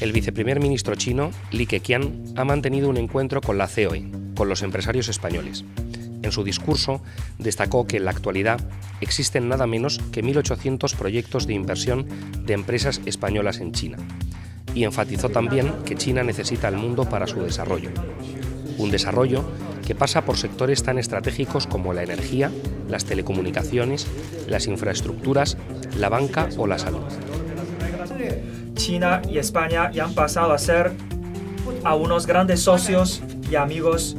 El viceprimer ministro chino, Li Keqiang, ha mantenido un encuentro con la CEOE, con los empresarios españoles. En su discurso destacó que en la actualidad existen nada menos que 1.800 proyectos de inversión de empresas españolas en China. Y enfatizó también que China necesita al mundo para su desarrollo. Un desarrollo que pasa por sectores tan estratégicos como la energía, las telecomunicaciones, las infraestructuras, la banca o la salud. China y España ya han pasado a ser a unos grandes socios y amigos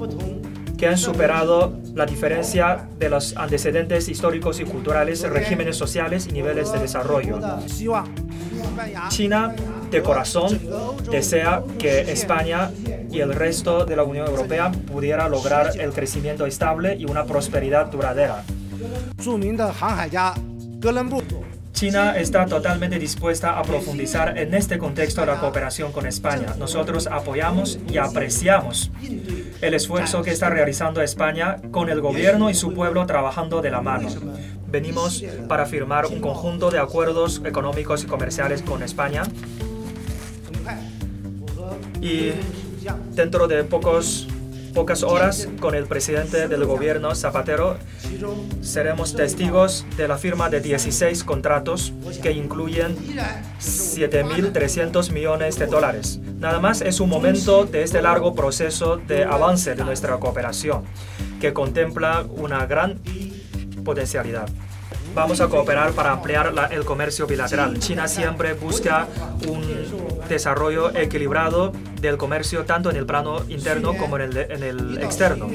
que han superado la diferencia de los antecedentes históricos y culturales, regímenes sociales y niveles de desarrollo. China, de corazón, desea que España y el resto de la Unión Europea pudiera lograr el crecimiento estable y una prosperidad duradera. China está totalmente dispuesta a profundizar en este contexto la cooperación con España. Nosotros apoyamos y apreciamos el esfuerzo que está realizando España con el gobierno y su pueblo trabajando de la mano. Venimos para firmar un conjunto de acuerdos económicos y comerciales con España y dentro de pocas horas con el presidente del gobierno, Zapatero, seremos testigos de la firma de 16 contratos que incluyen 7.300 millones de dólares. Nada más es un momento de este largo proceso de avance de nuestra cooperación, que contempla una gran potencialidad. Vamos a cooperar para ampliar el comercio bilateral. China siempre busca un desarrollo equilibrado del comercio tanto en el plano interno como en el externo.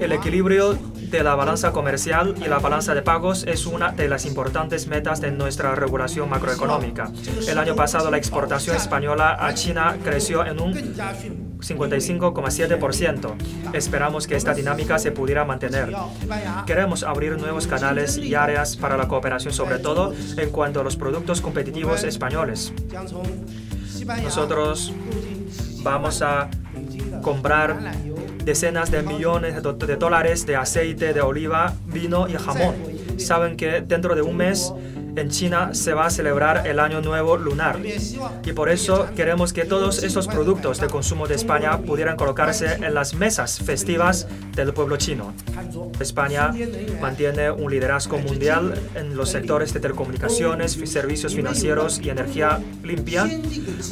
El equilibrio de la balanza comercial y la balanza de pagos es una de las importantes metas de nuestra regulación macroeconómica. El año pasado la exportación española a China creció en un 55,7%. Esperamos que esta dinámica se pudiera mantener. Queremos abrir nuevos canales y áreas para la cooperación, sobre todo en cuanto a los productos competitivos españoles. Nosotros vamos a comprar decenas de millones de dólares de aceite de oliva, vino y jamón. Saben que dentro de un mes en China se va a celebrar el Año Nuevo Lunar y por eso queremos que todos estos productos de consumo de España pudieran colocarse en las mesas festivas del pueblo chino. España mantiene un liderazgo mundial en los sectores de telecomunicaciones, servicios financieros y energía limpia.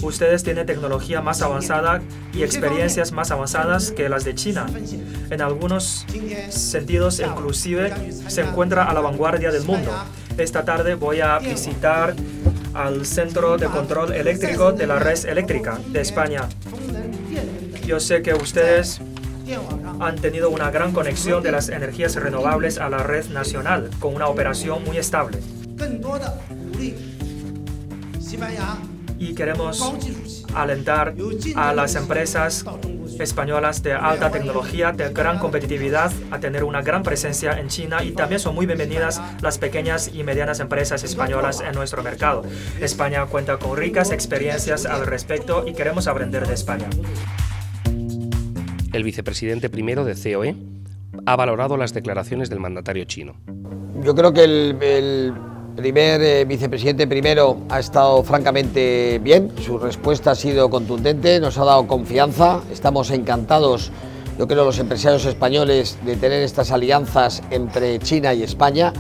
Ustedes tienen tecnología más avanzada y experiencias más avanzadas que las de China. En algunos sentidos, inclusive, se encuentra a la vanguardia del mundo. Esta tarde voy a visitar al Centro de Control Eléctrico de la Red Eléctrica de España. Yo sé que ustedes han tenido una gran conexión de las energías renovables a la red nacional, con una operación muy estable. Y queremos alentar a las empresas españolas de alta tecnología, de gran competitividad, a tener una gran presencia en China, y también son muy bienvenidas las pequeñas y medianas empresas españolas en nuestro mercado. España cuenta con ricas experiencias al respecto y queremos aprender de España. El vicepresidente primero de CEOE ha valorado las declaraciones del mandatario chino. Yo creo que el primer vicepresidente primero ha estado francamente bien, su respuesta ha sido contundente, nos ha dado confianza, estamos encantados, yo creo, los empresarios españoles de tener estas alianzas entre China y España.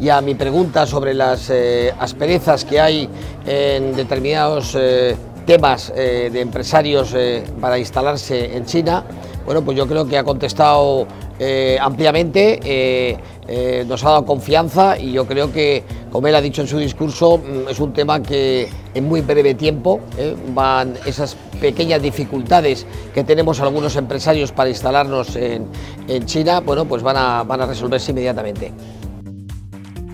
Y a mi pregunta sobre las asperezas que hay en determinados temas de empresarios para instalarse en China, bueno, pues yo creo que ha contestado ampliamente, nos ha dado confianza y yo creo que, como él ha dicho en su discurso, es un tema que en muy breve tiempo van esas pequeñas dificultades que tenemos algunos empresarios para instalarnos en China, bueno, pues van a resolverse inmediatamente.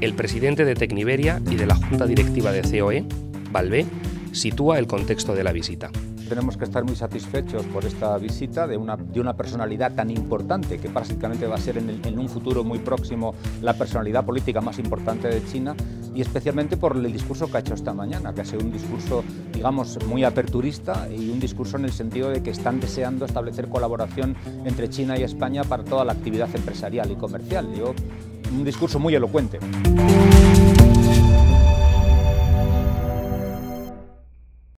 El presidente de Tecniberia y de la Junta Directiva de CEOE, Ballvé, sitúa el contexto de la visita. Tenemos que estar muy satisfechos por esta visita de una personalidad tan importante, que prácticamente va a ser en un futuro muy próximo la personalidad política más importante de China, y especialmente por el discurso que ha hecho esta mañana, que ha sido un discurso, digamos, muy aperturista y un discurso en el sentido de que están deseando establecer colaboración entre China y España para toda la actividad empresarial y comercial. Un discurso muy elocuente.